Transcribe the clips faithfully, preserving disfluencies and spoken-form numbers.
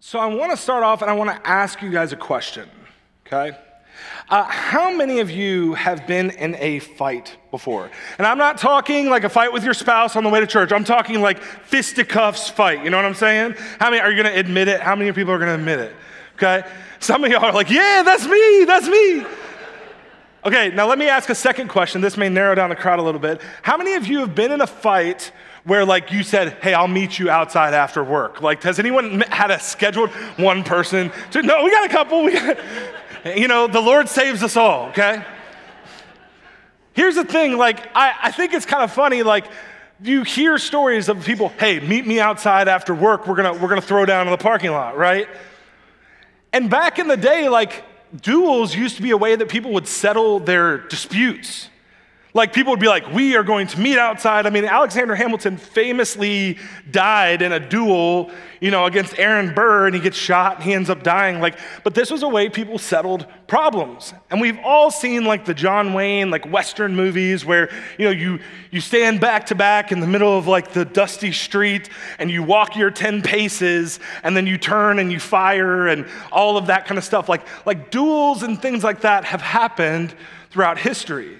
So I want to start off, and I want to ask you guys a question, okay? Uh, how many of you have been in a fight before? And I'm not talking like a fight with your spouse on the way to church. I'm talking like fisticuffs fight. You know what I'm saying? How many are you going to admit it? How many people are going to admit it? Okay. Some of y'all are like, yeah, that's me. That's me. Okay. Now let me ask a second question. This may narrow down the crowd a little bit. How many of you have been in a fight where like you said, hey, I'll meet you outside after work? Like, has anyone had a scheduled one person? Two? No, we got a couple. We got... You know, the Lord saves us all, okay? Here's the thing, like, I, I think it's kind of funny, like, you hear stories of people, hey, meet me outside after work, we're gonna, we're gonna throw down in the parking lot, right? And back in the day, like, duels used to be a way that people would settle their disputes. Like, people would be like, we are going to meet outside. I mean, Alexander Hamilton famously died in a duel, you know, against Aaron Burr, and he gets shot, and he ends up dying. Like, but this was a way people settled problems. And we've all seen, like, the John Wayne, like, Western movies where, you know, you, you stand back to back in the middle of, like, the dusty street, and you walk your ten paces, and then you turn and you fire, and all of that kind of stuff. Like, like duels and things like that have happened throughout history.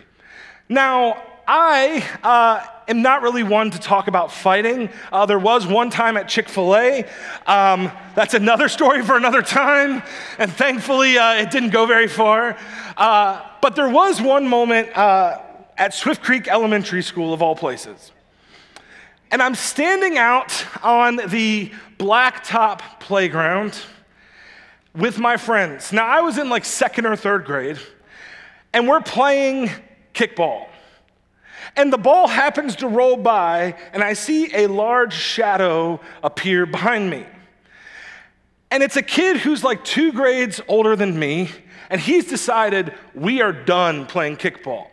Now, I uh, am not really one to talk about fighting. Uh, there was one time at Chick-fil-A. Um, that's another story for another time. And thankfully, uh, it didn't go very far. Uh, but there was one moment uh, at Swift Creek Elementary School, of all places. And I'm standing out on the blacktop playground with my friends. Now, I was in like second or third grade, and we're playing kickball. And the ball happens to roll by, and I see a large shadow appear behind me. And it's a kid who's like two grades older than me, and he's decided we are done playing kickball.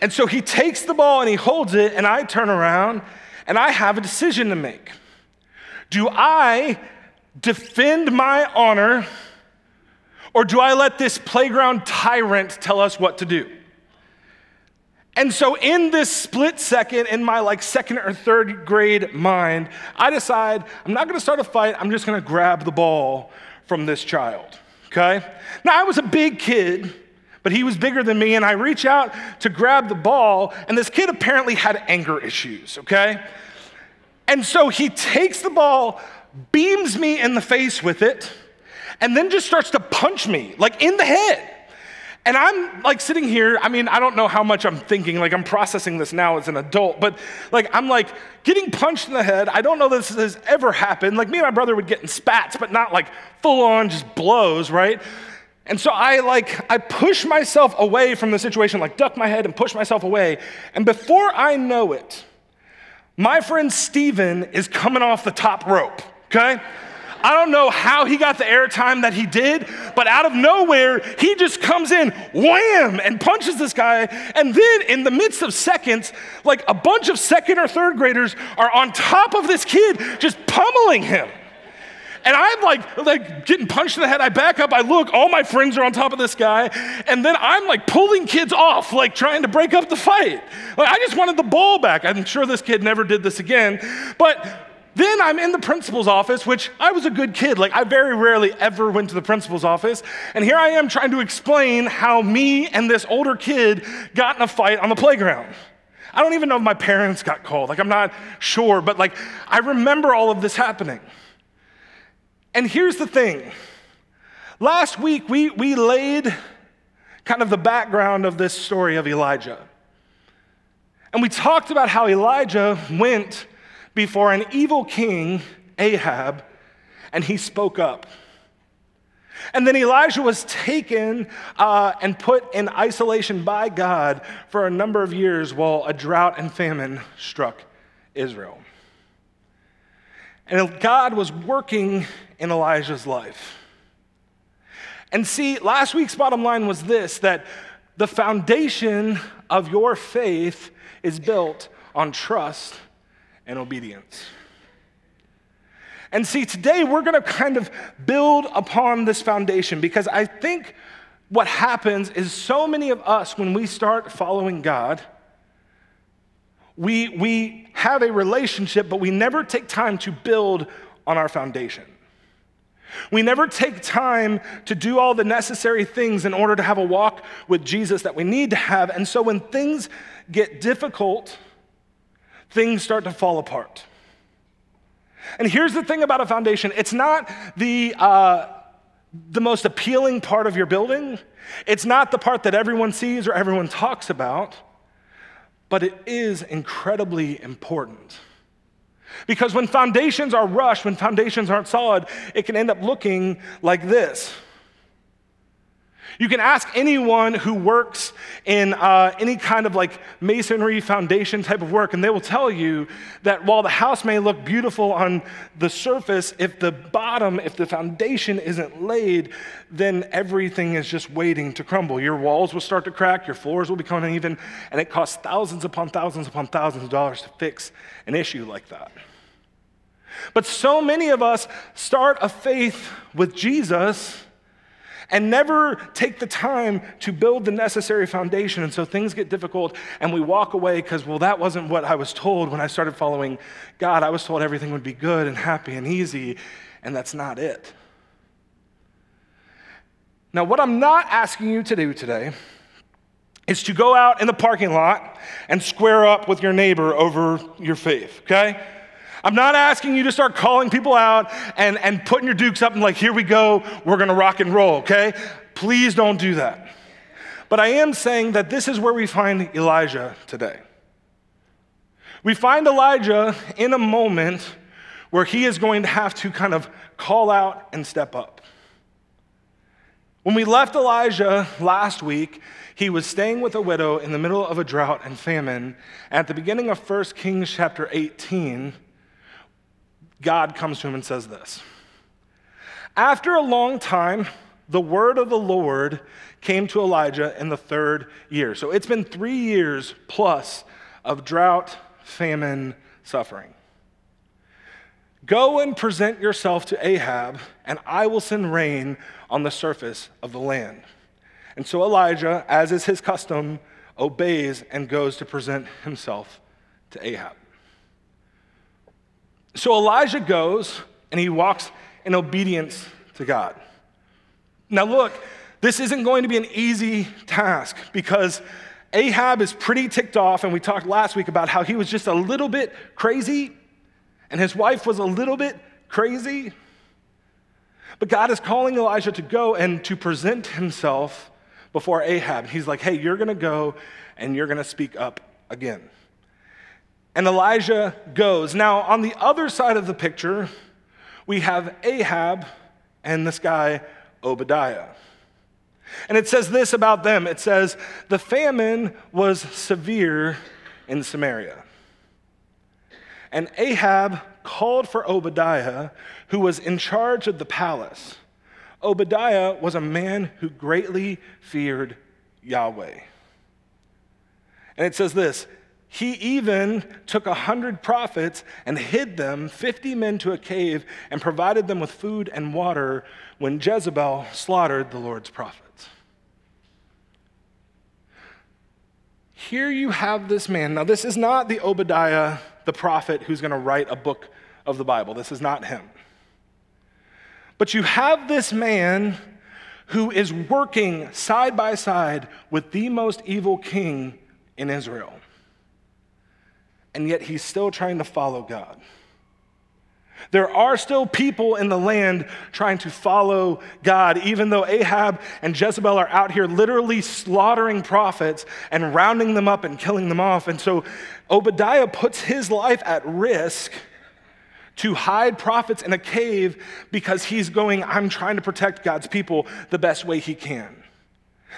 And so he takes the ball and he holds it, and I turn around, and I have a decision to make. Do I defend my honor, or do I let this playground tyrant tell us what to do? And so in this split second, in my like second or third grade mind, I decide I'm not gonna start a fight, I'm just gonna grab the ball from this child, okay? Now I was a big kid, but he was bigger than me, and I reach out to grab the ball, and this kid apparently had anger issues, okay? And so he takes the ball, beams me in the face with it, and then just starts to punch me, like in the head. And I'm like sitting here, I mean, I don't know how much I'm thinking, like I'm processing this now as an adult, but like I'm like getting punched in the head. I don't know this has ever happened. Like me and my brother would get in spats, but not like full on just blows, right? And so I like, I push myself away from the situation, like duck my head and push myself away. And before I know it, my friend Steven is coming off the top rope, okay? I don't know how he got the airtime that he did, but out of nowhere, he just comes in, wham, and punches this guy. And then in the midst of seconds, like a bunch of second or third graders are on top of this kid, just pummeling him. And I'm like, like getting punched in the head. I back up, I look, all my friends are on top of this guy. And then I'm like pulling kids off, like trying to break up the fight. Like I just wanted the ball back. I'm sure this kid never did this again, but then I'm in the principal's office, which I was a good kid. Like, I very rarely ever went to the principal's office. And here I am trying to explain how me and this older kid got in a fight on the playground. I don't even know if my parents got called. Like, I'm not sure. But, like, I remember all of this happening. And here's the thing. Last week, we, we laid kind of the background of this story of Elijah. And we talked about how Elijah went before an evil king, Ahab, and he spoke up. And then Elijah was taken uh, and put in isolation by God for a number of years while a drought and famine struck Israel. And God was working in Elijah's life. And see, last week's bottom line was this, that the foundation of your faith is built on trust and obedience. And see, today we're gonna kind of build upon this foundation, because I think what happens is so many of us, when we start following God, we, we have a relationship, but we never take time to build on our foundation. We never take time to do all the necessary things in order to have a walk with Jesus that we need to have. And so when things get difficult, things start to fall apart. And here's the thing about a foundation. It's not the, uh, the most appealing part of your building. It's not the part that everyone sees or everyone talks about. But it is incredibly important. Because when foundations are rushed, when foundations aren't solid, it can end up looking like this. You can ask anyone who works in uh, any kind of like masonry foundation type of work, and they will tell you that while the house may look beautiful on the surface, if the bottom, if the foundation isn't laid, then everything is just waiting to crumble. Your walls will start to crack, your floors will become uneven, and it costs thousands upon thousands upon thousands of dollars to fix an issue like that. But so many of us start a faith with Jesus and never take the time to build the necessary foundation. And so things get difficult and we walk away because, well, that wasn't what I was told when I started following God. I was told everything would be good and happy and easy, and that's not it. Now, what I'm not asking you to do today is to go out in the parking lot and square up with your neighbor over your faith, okay? I'm not asking you to start calling people out and, and putting your dukes up and like, here we go, we're gonna rock and roll, okay? Please don't do that. But I am saying that this is where we find Elijah today. We find Elijah in a moment where he is going to have to kind of call out and step up. When we left Elijah last week, he was staying with a widow in the middle of a drought and famine. At the beginning of First Kings chapter eighteen, God comes to him and says this. After a long time, the word of the Lord came to Elijah in the third year. So it's been three years plus of drought, famine, suffering. Go and present yourself to Ahab, and I will send rain on the surface of the land. And so Elijah, as is his custom, obeys and goes to present himself to Ahab. So Elijah goes and he walks in obedience to God. Now look, this isn't going to be an easy task because Ahab is pretty ticked off, and we talked last week about how he was just a little bit crazy and his wife was a little bit crazy. But God is calling Elijah to go and to present himself before Ahab. He's like, hey, you're gonna go and you're gonna speak up again. And Elijah goes. Now, on the other side of the picture, we have Ahab and this guy, Obadiah. And it says this about them. It says, the famine was severe in Samaria. And Ahab called for Obadiah, who was in charge of the palace. Obadiah was a man who greatly feared Yahweh. And it says this, he even took a hundred prophets and hid them, fifty men to a cave, and provided them with food and water when Jezebel slaughtered the Lord's prophets. Here you have this man. Now, this is not the Obadiah, the prophet, who's going to write a book of the Bible. This is not him. But you have this man who is working side by side with the most evil king in Israel. And yet he's still trying to follow God. There are still people in the land trying to follow God, even though Ahab and Jezebel are out here literally slaughtering prophets and rounding them up and killing them off. And so Obadiah puts his life at risk to hide prophets in a cave because he's going, I'm trying to protect God's people the best way he can.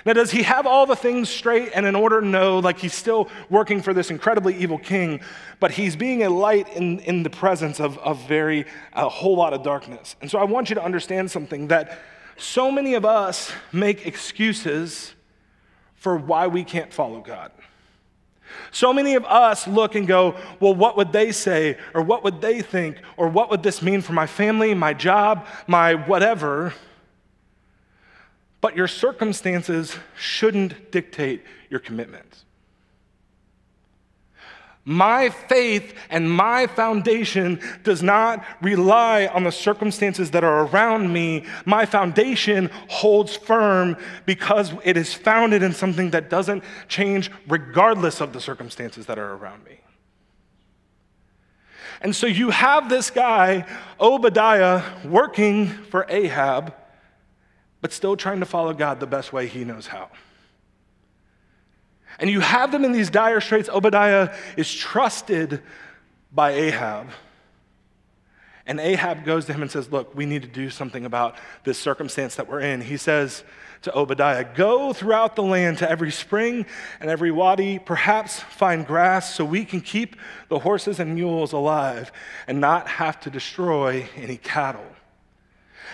Now, does he have all the things straight and in order? No, like he's still working for this incredibly evil king, but he's being a light in, in the presence of, of very, a whole lot of darkness. And so I want you to understand something, that so many of us make excuses for why we can't follow God. So many of us look and go, well, what would they say? Or what would they think? Or what would this mean for my family, my job, my whatever? But your circumstances shouldn't dictate your commitment. My faith and my foundation does not rely on the circumstances that are around me. My foundation holds firm because it is founded in something that doesn't change regardless of the circumstances that are around me. And so you have this guy, Obadiah, working for Ahab, but still trying to follow God the best way he knows how. And you have them in these dire straits. Obadiah is trusted by Ahab. And Ahab goes to him and says, look, we need to do something about this circumstance that we're in. He says to Obadiah, go throughout the land to every spring and every wadi, perhaps find grass so we can keep the horses and mules alive and not have to destroy any cattle.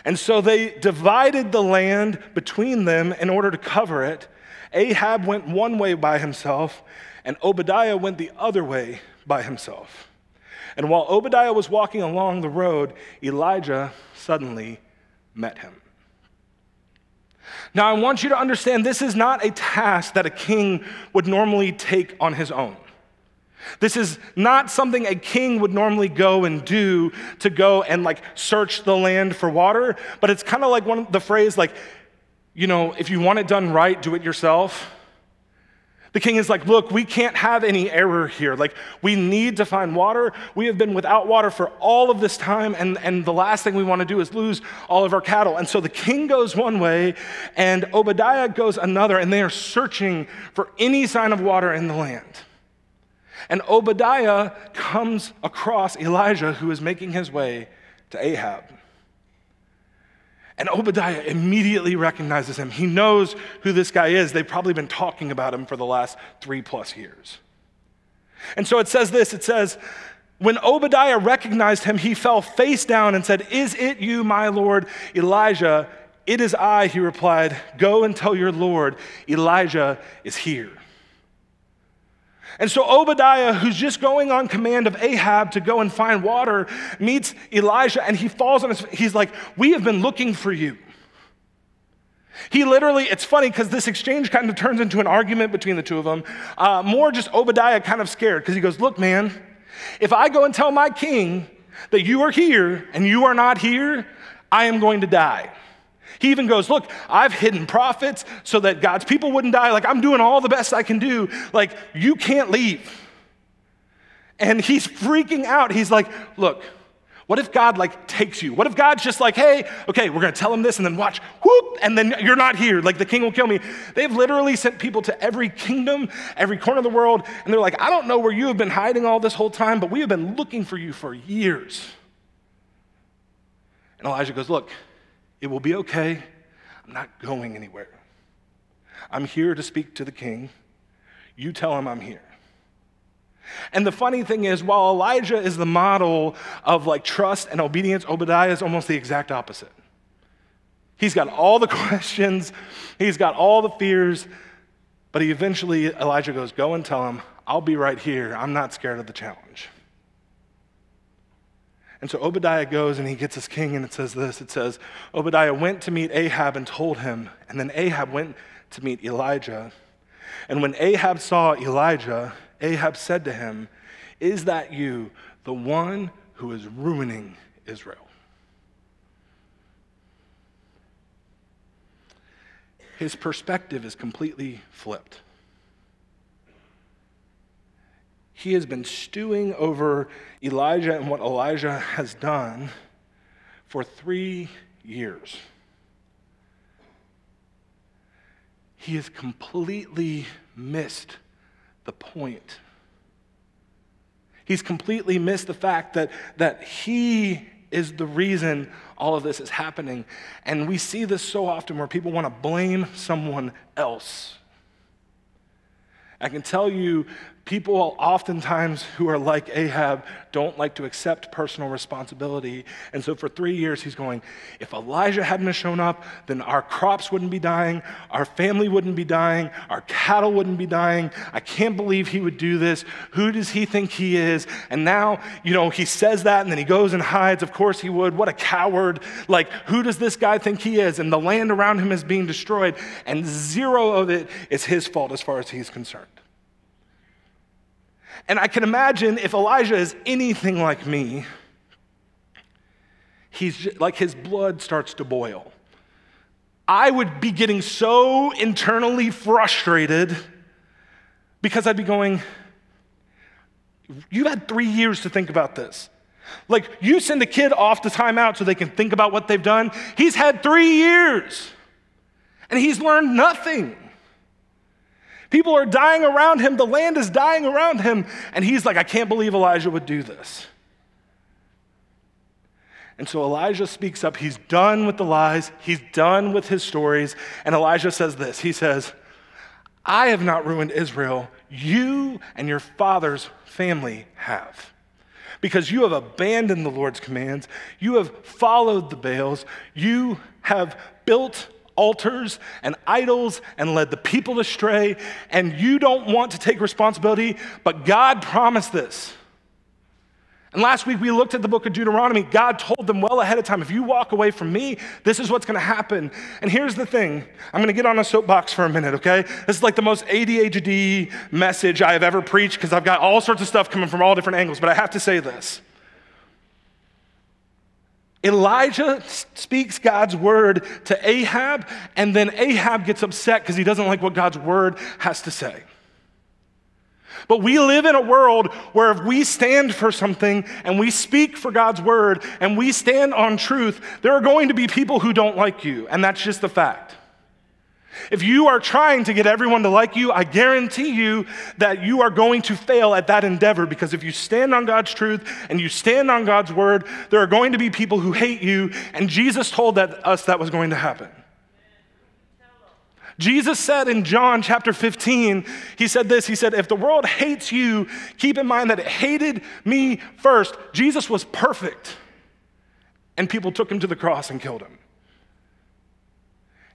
And so they divided the land between them in order to cover it. Ahab went one way by himself, and Obadiah went the other way by himself. And while Obadiah was walking along the road, Elijah suddenly met him. Now, I want you to understand this is not a task that a king would normally take on his own. This is not something a king would normally go and do to go and like search the land for water, but it's kind of like one of the phrase like, you know, if you want it done right, do it yourself. The king is like, look, we can't have any error here. Like, we need to find water. We have been without water for all of this time, and, and the last thing we want to do is lose all of our cattle. And so the king goes one way, and Obadiah goes another, and they are searching for any sign of water in the land. And Obadiah comes across Elijah, who is making his way to Ahab. And Obadiah immediately recognizes him. He knows who this guy is. They've probably been talking about him for the last three plus years. And so it says this, it says, when Obadiah recognized him, he fell face down and said, is it you, my Lord, Elijah? It is I, he replied. Go and tell your Lord, Elijah is here. And so Obadiah, who's just going on command of Ahab to go and find water, meets Elijah, and he falls on his face. He's like, we have been looking for you. He literally, it's funny because this exchange kind of turns into an argument between the two of them. Uh, more just Obadiah kind of scared because he goes, look, man, if I go and tell my king that you are here and you are not here, I am going to die. He even goes, look, I've hidden prophets so that God's people wouldn't die. Like, I'm doing all the best I can do. Like, you can't leave. And he's freaking out. He's like, look, what if God, like, takes you? What if God's just like, hey, okay, we're going to tell him this, and then watch, whoop, and then you're not here. Like, the king will kill me. They've literally sent people to every kingdom, every corner of the world, and they're like, I don't know where you have been hiding all this whole time, but we have been looking for you for years. And Elijah goes, look, it will be okay. I'm not going anywhere. I'm here to speak to the king. You tell him I'm here. And the funny thing is, while Elijah is the model of like trust and obedience, Obadiah is almost the exact opposite. He's got all the questions. He's got all the fears. But he eventually, Elijah goes, go and tell him, I'll be right here. I'm not scared of the challenge. And so Obadiah goes and he gets his king, and it says this, it says, Obadiah went to meet Ahab and told him, and then Ahab went to meet Elijah. And when Ahab saw Elijah, Ahab said to him, is that you, the one who is ruining Israel? His perspective is completely flipped. He has been stewing over Elijah and what Elijah has done for three years. He has completely missed the point. He's completely missed the fact that, that he is the reason all of this is happening. And we see this so often where people want to blame someone else. I can tell you, people oftentimes who are like Ahab don't like to accept personal responsibility. And so for three years, he's going, if Elijah hadn't have shown up, then our crops wouldn't be dying, our family wouldn't be dying, our cattle wouldn't be dying. I can't believe he would do this. Who does he think he is? And now, you know, he says that, and then he goes and hides. Of course he would. What a coward. Like, who does this guy think he is? And the land around him is being destroyed. And zero of it is his fault as far as he's concerned. And I can imagine if Elijah is anything like me, he's just, like his blood starts to boil. I would be getting so internally frustrated because I'd be going, you've had three years to think about this. Like, you send a kid off to timeout so they can think about what they've done. He's had three years, and he's learned nothing. People are dying around him. The land is dying around him. And he's like, I can't believe Elijah would do this. And so Elijah speaks up. He's done with the lies. He's done with his stories. And Elijah says this. He says, I have not ruined Israel. You and your father's family have. Because you have abandoned the Lord's commands. You have followed the Baals. You have built altars and idols and led the people astray. And you don't want to take responsibility, but God promised this. And last week we looked at the book of Deuteronomy. God told them well ahead of time, if you walk away from me, this is what's going to happen. And here's the thing. I'm going to get on a soapbox for a minute, okay? This is like the most A D H D message I have ever preached because I've got all sorts of stuff coming from all different angles, but I have to say this. Elijah speaks God's word to Ahab, and then Ahab gets upset because he doesn't like what God's word has to say. But we live in a world where if we stand for something and we speak for God's word and we stand on truth, there are going to be people who don't like you, and that's just a fact. If you are trying to get everyone to like you, I guarantee you that you are going to fail at that endeavor, because if you stand on God's truth and you stand on God's word, there are going to be people who hate you, and Jesus told that, us that was going to happen. Jesus said in John chapter fifteen, he said this, he said, if the world hates you, keep in mind that it hated me first. Jesus was perfect, and people took him to the cross and killed him.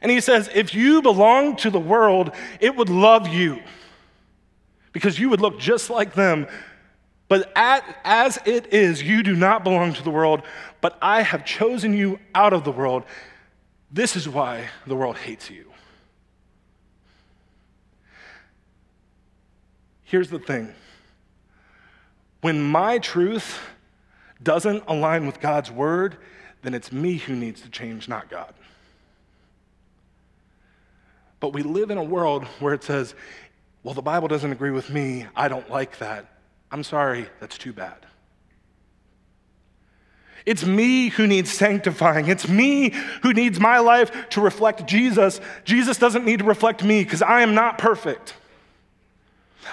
And he says, if you belonged to the world, it would love you, because you would look just like them. But at, as it is, you do not belong to the world, but I have chosen you out of the world. This is why the world hates you. Here's the thing. When my truth doesn't align with God's word, then it's me who needs to change, not God. But we live in a world where it says, well, the Bible doesn't agree with me. I don't like that. I'm sorry, that's too bad. It's me who needs sanctifying. It's me who needs my life to reflect Jesus. Jesus doesn't need to reflect me because I am not perfect.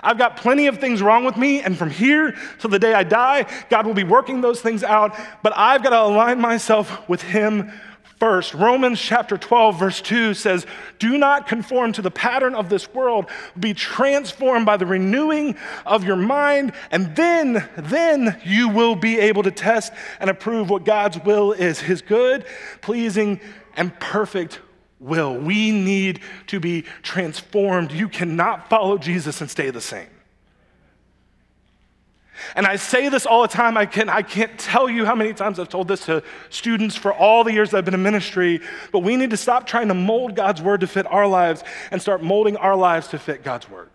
I've got plenty of things wrong with me, and from here till the day I die, God will be working those things out, but I've got to align myself with him first. Romans chapter twelve, verse two says, do not conform to the pattern of this world. Be transformed by the renewing of your mind, and then, then you will be able to test and approve what God's will is, his good, pleasing, and perfect will. We need to be transformed. You cannot follow Jesus and stay the same. And I say this all the time. I, can, I can't tell you how many times I've told this to students for all the years I've been in ministry, but we need to stop trying to mold God's word to fit our lives and start molding our lives to fit God's word.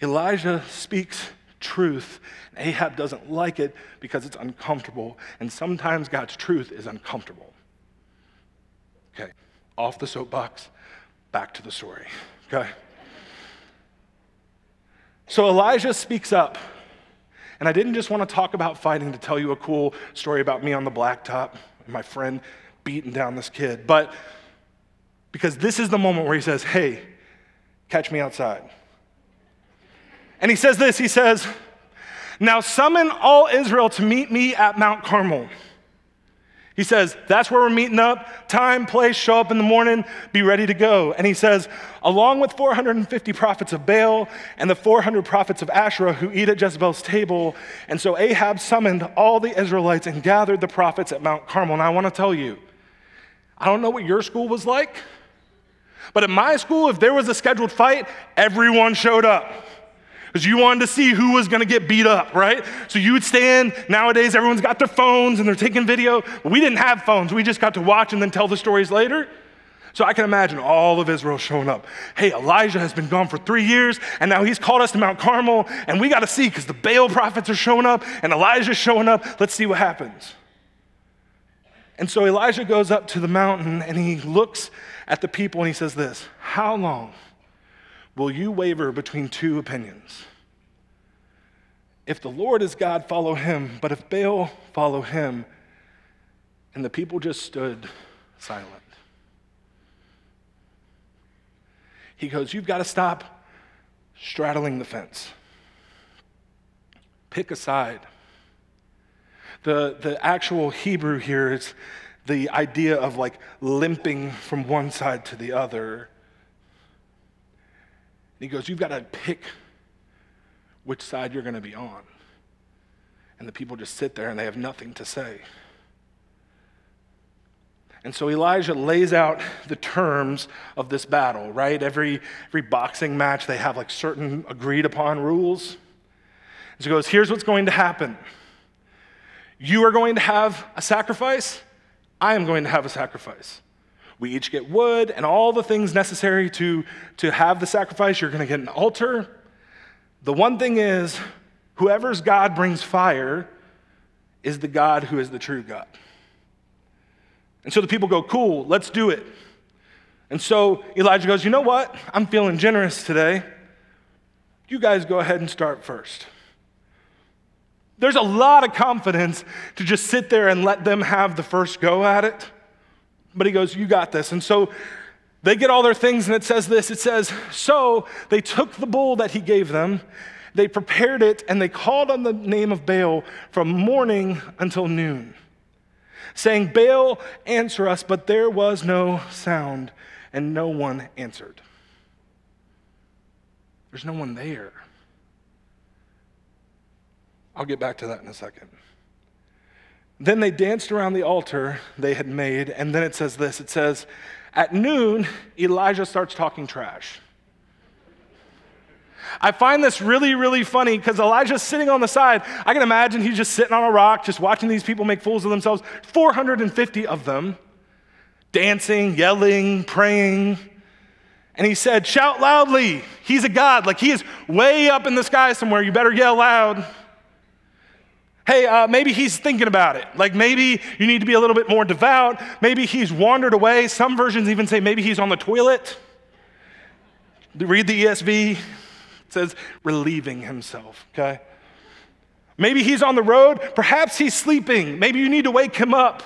Elijah speaks truth, and Ahab doesn't like it because it's uncomfortable, and sometimes God's truth is uncomfortable. Okay, off the soapbox, back to the story, okay? So Elijah speaks up, and I didn't just want to talk about fighting to tell you a cool story about me on the blacktop and my friend beating down this kid, but because this is the moment where he says, hey, catch me outside. And he says this, he says, now summon all Israel to meet me at Mount Carmel. He says, that's where we're meeting up, time, place, show up in the morning, be ready to go. And he says, along with four hundred fifty prophets of Baal and the four hundred prophets of Asherah who eat at Jezebel's table. And so Ahab summoned all the Israelites and gathered the prophets at Mount Carmel. And I want to tell you, I don't know what your school was like, but at my school, if there was a scheduled fight, everyone showed up. Because you wanted to see who was going to get beat up, right? So you would stand. Nowadays, everyone's got their phones and they're taking video. But we didn't have phones. We just got to watch and then tell the stories later. So I can imagine all of Israel showing up. Hey, Elijah has been gone for three years, and now he's called us to Mount Carmel, and we got to see because the Baal prophets are showing up, and Elijah's showing up. Let's see what happens. And so Elijah goes up to the mountain, and he looks at the people, and he says this, how long will you waver between two opinions? If the Lord is God, follow him. But if Baal, follow him. And the people just stood silent. He goes, you've got to stop straddling the fence. Pick a side. The, the actual Hebrew here is the idea of like limping from one side to the other. And he goes, you've got to pick which side you're going to be on. And the people just sit there and they have nothing to say. And so Elijah lays out the terms of this battle, right? Every, every boxing match, they have like certain agreed upon rules. And so he goes, here's what's going to happen. You are going to have a sacrifice. I am going to have a sacrifice. We each get wood and all the things necessary to, to have the sacrifice. You're going to get an altar. The one thing is, whoever's God brings fire is the God who is the true God. And so the people go, cool, let's do it. And so Elijah goes, you know what? I'm feeling generous today. You guys go ahead and start first. There's a lot of confidence to just sit there and let them have the first go at it. But he goes, you got this. And so they get all their things, and it says this. It says, so they took the bull that he gave them, they prepared it, and they called on the name of Baal from morning until noon, saying, Baal, answer us. But there was no sound, and no one answered. There's no one there. I'll get back to that in a second. Then they danced around the altar they had made, and then it says this. It says, at noon, Elijah starts talking trash. I find this really, really funny because Elijah's sitting on the side. I can imagine he's just sitting on a rock, just watching these people make fools of themselves, four hundred fifty of them, dancing, yelling, praying. And he said, shout loudly. He's a god. Like, he is way up in the sky somewhere. You better yell loud. Hey, uh, maybe he's thinking about it. Like, maybe you need to be a little bit more devout. Maybe he's wandered away. Some versions even say maybe he's on the toilet. Read the E S V. It says relieving himself, okay? Maybe he's on the road. Perhaps he's sleeping. Maybe you need to wake him up.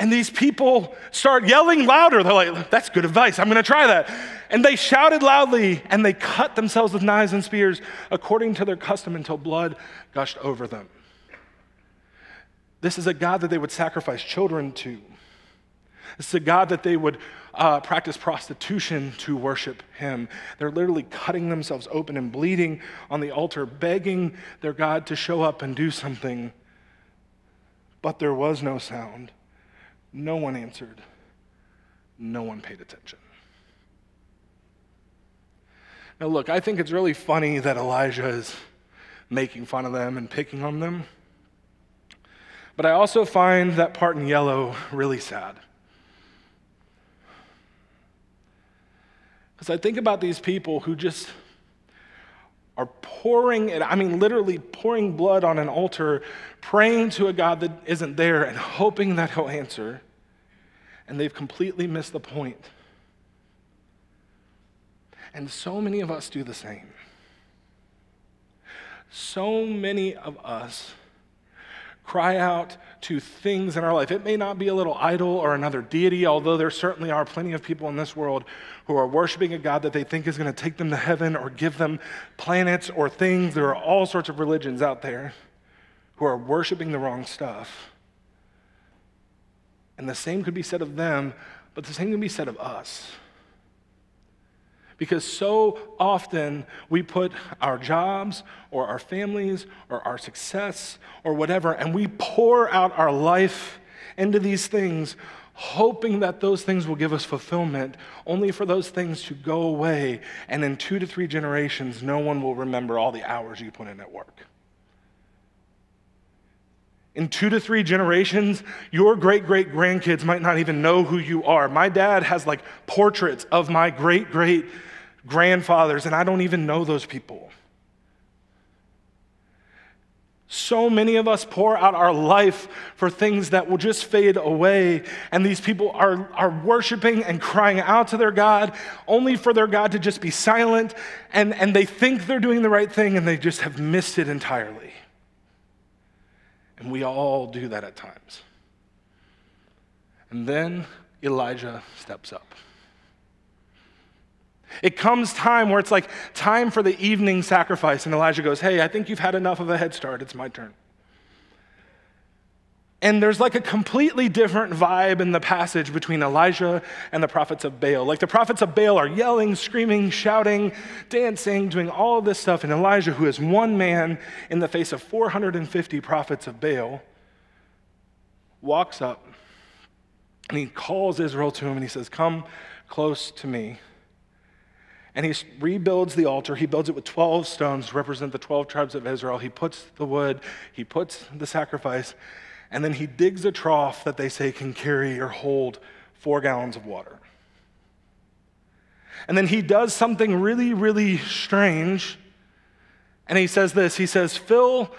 And these people start yelling louder. They're like, that's good advice. I'm going to try that. And they shouted loudly, and they cut themselves with knives and spears according to their custom until blood gushed over them. This is a God that they would sacrifice children to. This is a God that they would uh, practice prostitution to worship him. They're literally cutting themselves open and bleeding on the altar, begging their God to show up and do something. But there was no sound. No one answered. No one paid attention. Now look, I think it's really funny that Elijah is making fun of them and picking on them. But I also find that part in yellow really sad. Because I think about these people who just are pouring it, I mean literally pouring blood on an altar, praying to a God that isn't there and hoping that he'll answer. And they've completely missed the point. And so many of us do the same. So many of us cry out to things in our life. It may not be a little idol or another deity, although there certainly are plenty of people in this world who are worshiping a God that they think is going to take them to heaven or give them planets or things. There are all sorts of religions out there who are worshiping the wrong stuff. And the same could be said of them, but the same can be said of us. Because so often we put our jobs or our families or our success or whatever, and we pour out our life into these things, hoping that those things will give us fulfillment, only for those things to go away. And in two to three generations, no one will remember all the hours you put in at work. In two to three generations, your great-great-grandkids might not even know who you are. My dad has like portraits of my great-great-grandfathers, and I don't even know those people. So many of us pour out our life for things that will just fade away, and these people are, are worshiping and crying out to their God, only for their God to just be silent, and, and they think they're doing the right thing, and they just have missed it entirely. And we all do that at times. And then Elijah steps up. It comes time where it's like time for the evening sacrifice, and Elijah goes, hey, I think you've had enough of a head start. It's my turn. And there's like a completely different vibe in the passage between Elijah and the prophets of Baal. Like the prophets of Baal are yelling, screaming, shouting, dancing, doing all this stuff. And Elijah, who is one man in the face of four hundred fifty prophets of Baal, walks up and he calls Israel to him and he says, come close to me. And he rebuilds the altar. He builds it with twelve stones to represent the twelve tribes of Israel. He puts the wood, he puts the sacrifice, and then he digs a trough that they say can carry or hold four gallons of water. And then he does something really, really strange. And he says this, he says, fill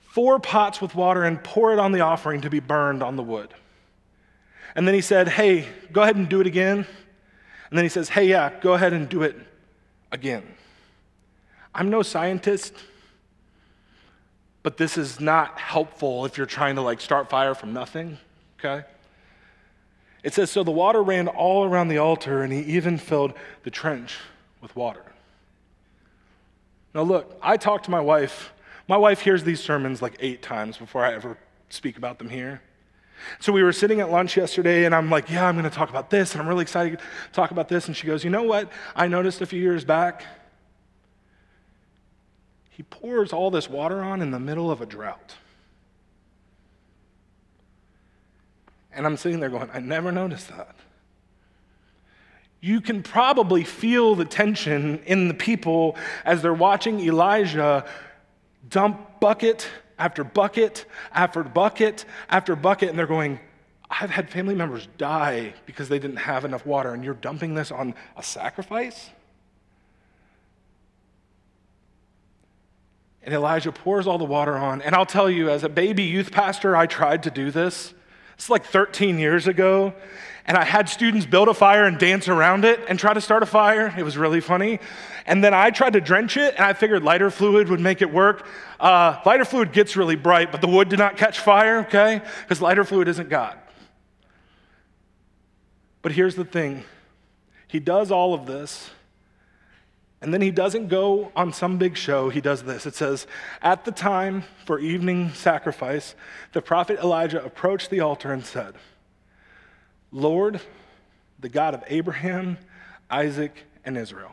four pots with water and pour it on the offering to be burned on the wood. And then he said, hey, go ahead and do it again. And then he says, hey, yeah, go ahead and do it again. I'm no scientist, but this is not helpful if you're trying to like start fire from nothing, okay? It says, so the water ran all around the altar and he even filled the trench with water. Now look, I talk to my wife. My wife hears these sermons like eight times before I ever speak about them here. So we were sitting at lunch yesterday and I'm like, yeah, I'm gonna talk about this and I'm really excited to talk about this. And she goes, you know what? I noticed a few years back, he pours all this water on in the middle of a drought. And I'm sitting there going, I never noticed that. You can probably feel the tension in the people as they're watching Elijah dump bucket after bucket after bucket after bucket, and they're going, I've had family members die because they didn't have enough water, and you're dumping this on a sacrifice? And Elijah pours all the water on. And I'll tell you, as a baby youth pastor, I tried to do this. It's like thirteen years ago. And I had students build a fire and dance around it and try to start a fire. It was really funny. And then I tried to drench it, and I figured lighter fluid would make it work. Uh, lighter fluid gets really bright, but the wood did not catch fire, okay? Because lighter fluid isn't God. But here's the thing. He does all of this. And then he doesn't go on some big show, he does this. It says, at the time for evening sacrifice, the prophet Elijah approached the altar and said, Lord, the God of Abraham, Isaac, and Israel,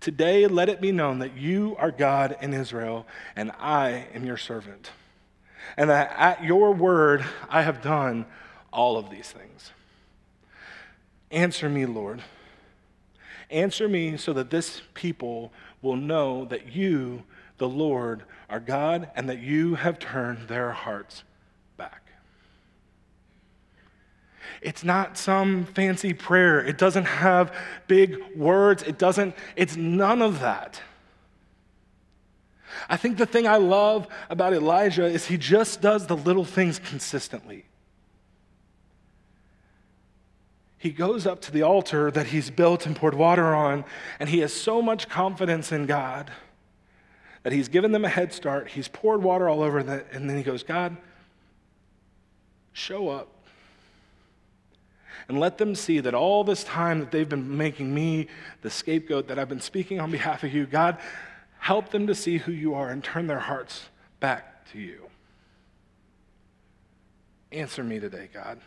today let it be known that you are God in Israel, and I am your servant, and that at your word I have done all of these things. Answer me, Lord. Answer me so that this people will know that you, the Lord, are God, and that you have turned their hearts back. It's not some fancy prayer. It doesn't have big words. It doesn't, it's none of that. I think the thing I love about Elijah is he just does the little things consistently. He goes up to the altar that he's built and poured water on, and he has so much confidence in God that he's given them a head start. He's poured water all over that, and then he goes, God, show up and let them see that all this time that they've been making me the scapegoat, that I've been speaking on behalf of you, God, help them to see who you are and turn their hearts back to you. Answer me today, God.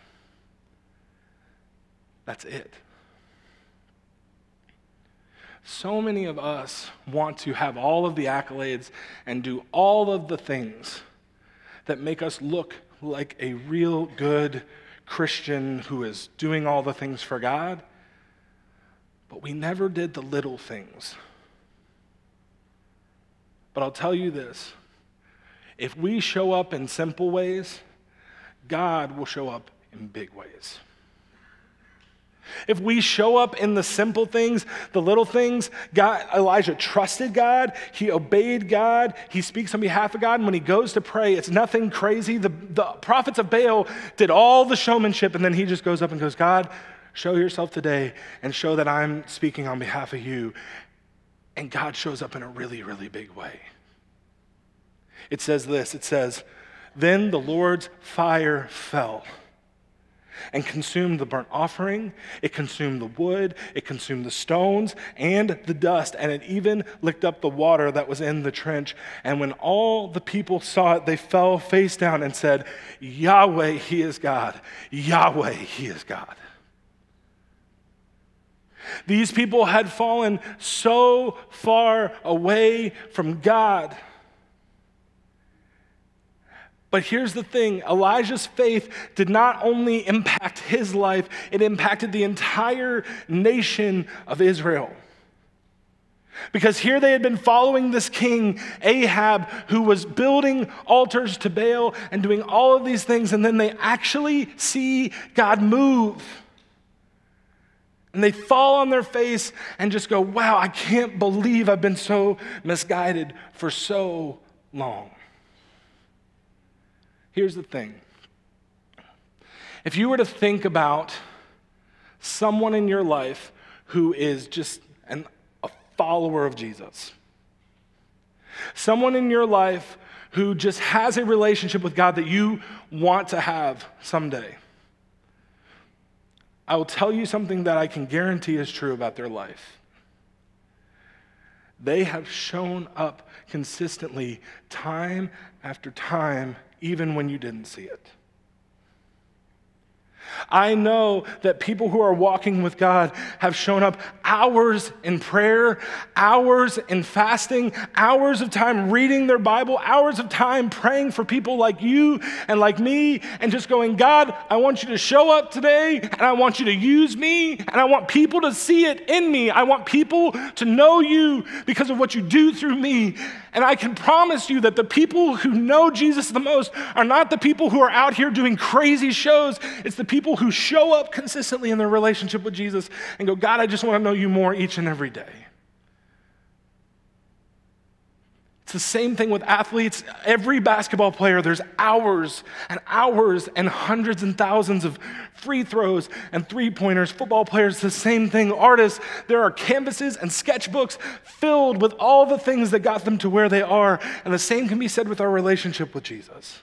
That's it. So many of us want to have all of the accolades and do all of the things that make us look like a real good Christian who is doing all the things for God, but we never did the little things. But I'll tell you this, If we show up in simple ways, God will show up in big ways. If we show up in the simple things, the little things, God, Elijah trusted God, he obeyed God, he speaks on behalf of God, and when he goes to pray, it's nothing crazy. The, the prophets of Baal did all the showmanship, and then he just goes up and goes, God, show yourself today and show that I'm speaking on behalf of you. And God shows up in a really, really big way. It says this, it says, then the Lord's fire fell and consumed the burnt offering, it consumed the wood, it consumed the stones and the dust, and it even licked up the water that was in the trench. And when all the people saw it, they fell face down and said, Yahweh, he is God. Yahweh, he is God. These people had fallen so far away from God. But here's the thing, Elijah's faith did not only impact his life, it impacted the entire nation of Israel. Because here they had been following this king, Ahab, who was building altars to Baal and doing all of these things, and then they actually see God move. And they fall on their face and just go, wow, I can't believe I've been so misguided for so long. Here's the thing. If you were to think about someone in your life who is just an, a follower of Jesus, someone in your life who just has a relationship with God that you want to have someday, I will tell you something that I can guarantee is true about their life. They have shown up consistently time after time, even when you didn't see it. I know that people who are walking with God have shown up hours in prayer, hours in fasting, hours of time reading their Bible, hours of time praying for people like you and like me, and just going, God, I want you to show up today, and I want you to use me, and I want people to see it in me. I want people to know you because of what you do through me. And I can promise you that the people who know Jesus the most are not the people who are out here doing crazy shows. It's the people who show up consistently in their relationship with Jesus and go, God, I just want to know you more each and every day. It's the same thing with athletes. Every basketball player, there's hours and hours and hundreds and thousands of free throws and three-pointers. Football players, the same thing. Artists, there are canvases and sketchbooks filled with all the things that got them to where they are. And the same can be said with our relationship with Jesus.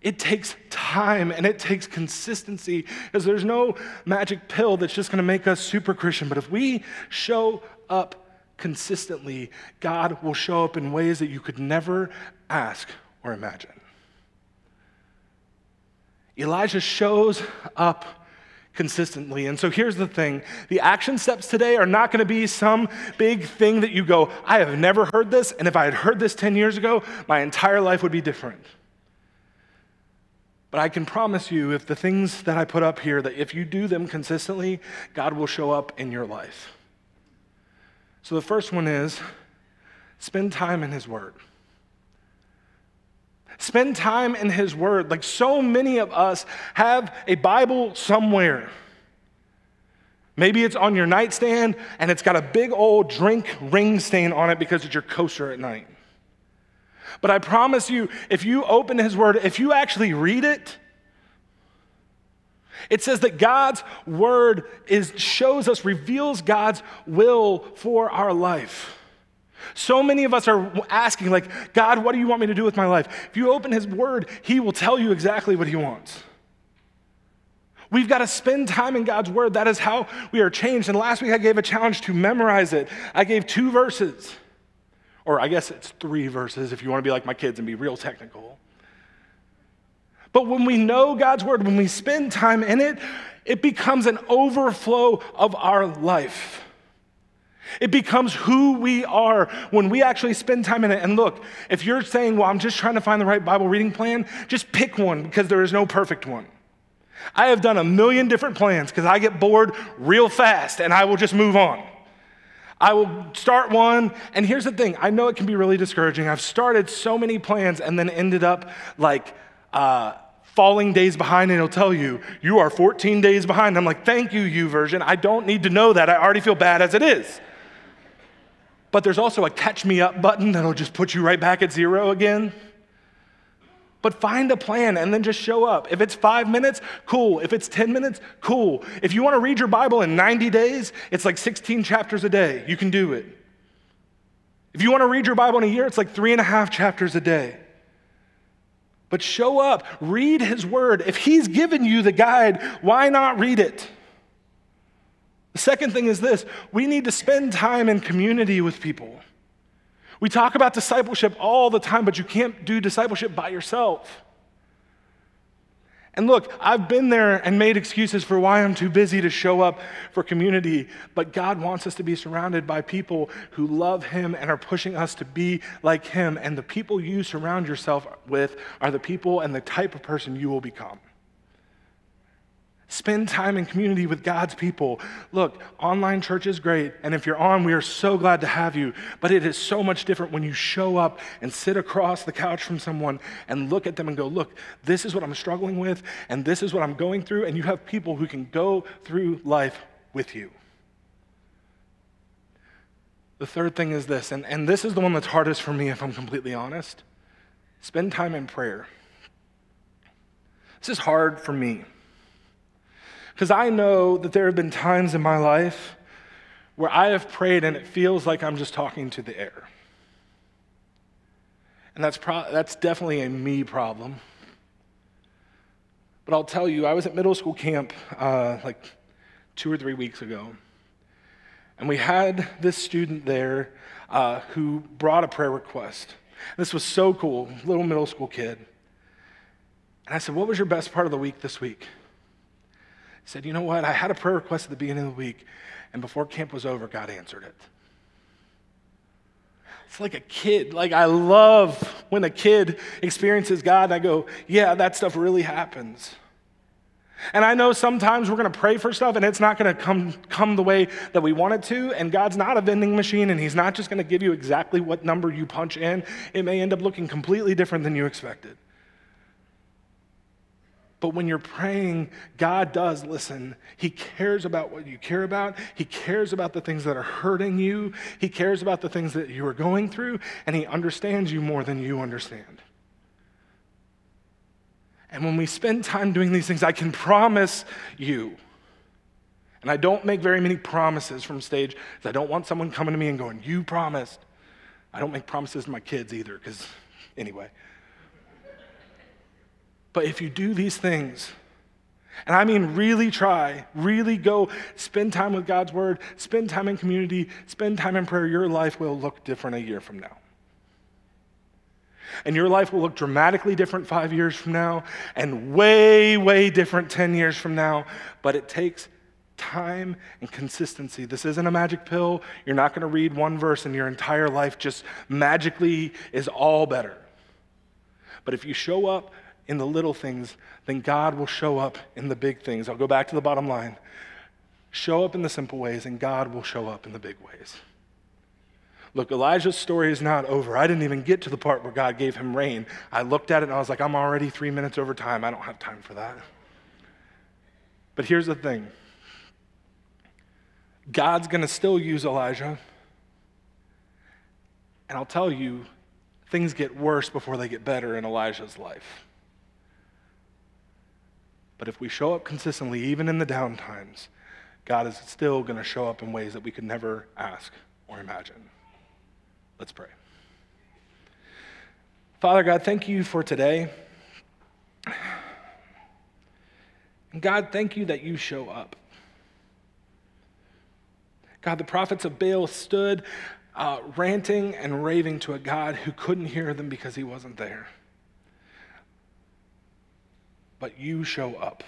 It takes time and it takes consistency, because there's no magic pill that's just going to make us super Christian. But if we show up consistently, God will show up in ways that you could never ask or imagine. Elijah shows up consistently. And so here's the thing. The action steps today are not going to be some big thing that you go, I have never heard this, and if I had heard this ten years ago, my entire life would be different. But I can promise you, if the things that I put up here, that if you do them consistently, God will show up in your life. So the first one is, spend time in his word. Spend time in his word. Like, so many of us have a Bible somewhere. Maybe it's on your nightstand, and it's got a big old drink ring stain on it because it's your coaster at night. But I promise you, if you open his word, if you actually read it, it says that God's word is, shows us, reveals God's will for our life. So many of us are asking, like, God, what do you want me to do with my life? If you open his word, he will tell you exactly what he wants. We've got to spend time in God's word. That is how we are changed. And last week I gave a challenge to memorize it. I gave two verses. Or I guess it's three verses if you want to be like my kids and be real technical. But when we know God's word, when we spend time in it, it becomes an overflow of our life. It becomes who we are when we actually spend time in it. And look, if you're saying, well, I'm just trying to find the right Bible reading plan, just pick one, because there is no perfect one. I have done a million different plans because I get bored real fast and I will just move on. I will start one. And here's the thing. I know it can be really discouraging. I've started so many plans and then ended up like uh, falling days behind, and it'll tell you, you are fourteen days behind. I'm like, thank you, YouVersion. I don't need to know that. I already feel bad as it is. But there's also a catch me up button that'll just put you right back at zero again. But find a plan and then just show up. If it's five minutes, cool. If it's ten minutes, cool. If you want to read your Bible in ninety days, it's like sixteen chapters a day. You can do it. If you want to read your Bible in a year, it's like three and a half chapters a day. But show up, read his word. If he's given you the guide, why not read it? The second thing is this: we need to spend time in community with people. We talk about discipleship all the time, but you can't do discipleship by yourself. And look, I've been there and made excuses for why I'm too busy to show up for community, but God wants us to be surrounded by people who love him and are pushing us to be like him. And the people you surround yourself with are the people and the type of person you will become. Spend time in community with God's people. Look, online church is great, and if you're on, we are so glad to have you, but it is so much different when you show up and sit across the couch from someone and look at them and go, look, this is what I'm struggling with, and this is what I'm going through, and you have people who can go through life with you. The third thing is this, and, and this is the one that's hardest for me if I'm completely honest. Spend time in prayer. This is hard for me. Because I know that there have been times in my life where I have prayed and it feels like I'm just talking to the air. And that's, pro- that's definitely a me problem. But I'll tell you, I was at middle school camp uh, like two or three weeks ago. And we had this student there uh, who brought a prayer request. This was so cool, little middle school kid. And I said, what was your best part of the week this week? He said, you know what? I had a prayer request at the beginning of the week, and before camp was over, God answered it. It's like a kid. Like, I love when a kid experiences God, and I go, yeah, that stuff really happens. And I know sometimes we're going to pray for stuff, and it's not going to come, come the way that we want it to, and God's not a vending machine, and he's not just going to give you exactly what number you punch in. It may end up looking completely different than you expected. But when you're praying, God does listen. He cares about what you care about. He cares about the things that are hurting you. He cares about the things that you are going through, and he understands you more than you understand. And when we spend time doing these things, I can promise you, and I don't make very many promises from stage, because I don't want someone coming to me and going, you promised. I don't make promises to my kids either, because anyway. But if you do these things, and I mean really try, really go spend time with God's word, spend time in community, spend time in prayer, your life will look different a year from now. And your life will look dramatically different five years from now, and way, way different ten years from now. But it takes time and consistency. This isn't a magic pill. You're not going to read one verse and your entire life just magically is all better. But if you show up in the little things, then God will show up in the big things. I'll go back to the bottom line. Show up in the simple ways, and God will show up in the big ways. Look, Elijah's story is not over. I didn't even get to the part where God gave him rain. I looked at it, and I was like, I'm already three minutes over time. I don't have time for that. But here's the thing. God's going to still use Elijah, and I'll tell you, things get worse before they get better in Elijah's life. But if we show up consistently, even in the down times, God is still going to show up in ways that we could never ask or imagine. Let's pray. Father God, thank you for today. And God, thank you that you show up. God, the prophets of Baal stood uh, ranting and raving to a God who couldn't hear them because he wasn't there. But you show up.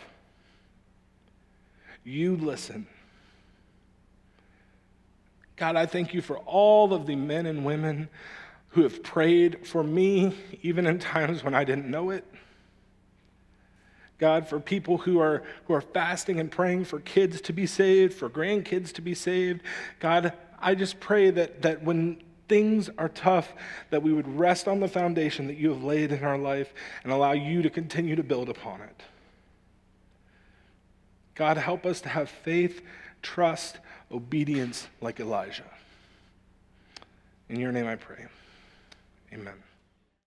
You listen. God, I thank you for all of the men and women who have prayed for me, even in times when I didn't know it. God, for people who are, who are fasting and praying for kids to be saved, for grandkids to be saved. God, I just pray that, that when things are tough, that we would rest on the foundation that you have laid in our life and allow you to continue to build upon it. God, help us to have faith, trust, obedience like Elijah. In your name I pray. Amen.